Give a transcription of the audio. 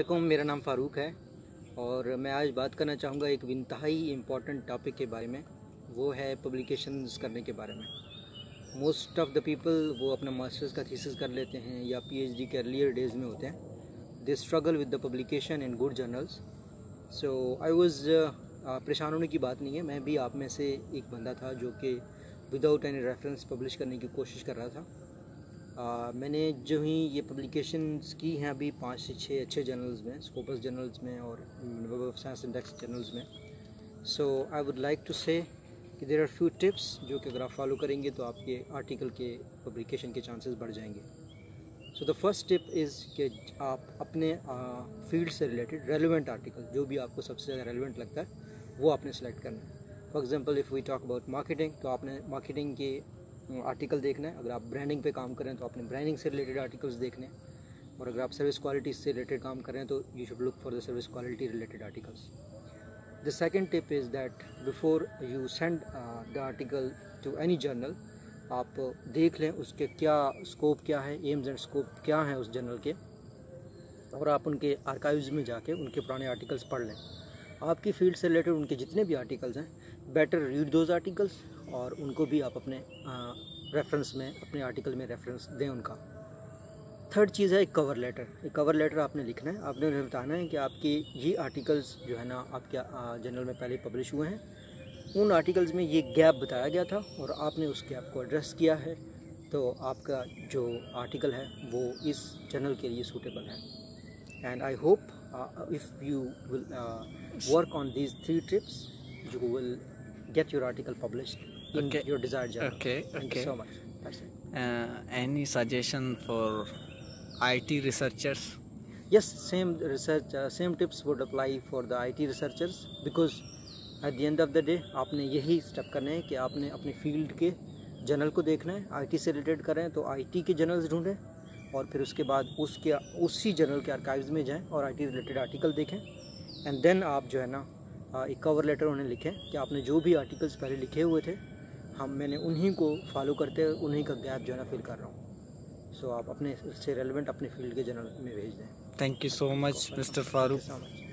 अस्सलामुअलैकुम, मेरा नाम फ़ारूक है और मैं आज बात करना चाहूँगा एक इंतहाई इम्पॉर्टेंट टॉपिक के बारे में। वो है पब्लिकेशंस करने के बारे में। मोस्ट ऑफ़ द पीपल वो अपना मास्टर्स का थीसिस कर लेते हैं या पीएचडी के अर्लियर डेज़ में होते हैं। They struggle with the publication in good journals. So I was परेशान होने की बात नहीं है, मैं भी आप में से एक बंदा था जो कि विदाउट एनी रेफरेंस पब्लिश करने की कोशिश कर रहा था। मैंने जो ही ये पब्लिकेशंस की हैं अभी 5 से 6 अच्छे जर्नल्स में, स्कोपस जर्नल्स में और web of science index journals में। So I would like to say कि देयर आर फ्यू टिप्स जो कि अगर आप फॉलो करेंगे तो आपके आर्टिकल के पब्लिकेशन के चांसेस बढ़ जाएंगे। So the first tip is कि आप अपने फील्ड से रिलेटेड रेलिवेंट आर्टिकल, जो भी आपको सबसे ज़्यादा रेलिवेंट लगता है, वो आपने सेलेक्ट करना है। For example if we talk about marketing, तो आपने मार्केटिंग के आर्टिकल देखना है। अगर आप ब्रांडिंग पे काम करें तो आपने ब्रांडिंग से रिलेटेड आर्टिकल्स देखने हैं, और अगर आप सर्विस क्वालिटी से रिलेटेड काम करें तो you should look for the service quality related articles. The second tip is that before you send the article to any journal, आप देख लें उसके क्या स्कोप, क्या है एम्स एंड स्कोप क्या हैं उस जर्नल के, और आप उनके आर्काइव्स में जाके उनके पुराने आर्टिकल्स पढ़ लें। आपकी फील्ड से रिलेटेड उनके जितने भी आर्टिकल्स हैं, बेटर रीड दोज आर्टिकल्स और उनको भी आप अपने रेफरेंस में, अपने आर्टिकल में रेफरेंस दें उनका। थर्ड चीज़ है एक कवर लेटर। एक कवर लेटर आपने लिखना है, आपने उन्हें बताना है कि आपकी ये आर्टिकल्स जो है ना आपके जर्नल में पहले पब्लिश हुए हैं, उन आर्टिकल्स में ये गैप बताया गया था और आपने उस गैप को एड्रेस किया है, तो आपका जो आर्टिकल है वो इस जर्नल के लिए सूटेबल है। And I hope if you will work on these 3 tips you will get your article published in your desired journal. Thank you so much. That's it. Any suggestion for IT researchers? Yes, same research, same tips would apply for the IT researchers, because at the end of the day आपने यही step करना है कि आपने अपने field के journal को देखना है। IT से रिलेटेड करें तो IT के जर्नल्स ढूंढें और फिर उसके बाद उसके उसी जर्नल के आर्काइव्स में जाएं और IT रिलेटेड आर्टिकल देखें। एंड देन आप जो है ना एक कवर लेटर उन्हें लिखें कि आपने जो भी आर्टिकल्स पहले लिखे हुए थे, मैंने उन्हीं को फॉलो करते हुए उन्हीं का गैप जो है ना फिल कर रहा हूँ। सो आप अपने से रेलिवेंट अपने फील्ड के जर्नल में भेज दें। Thank you so much mister Farooq.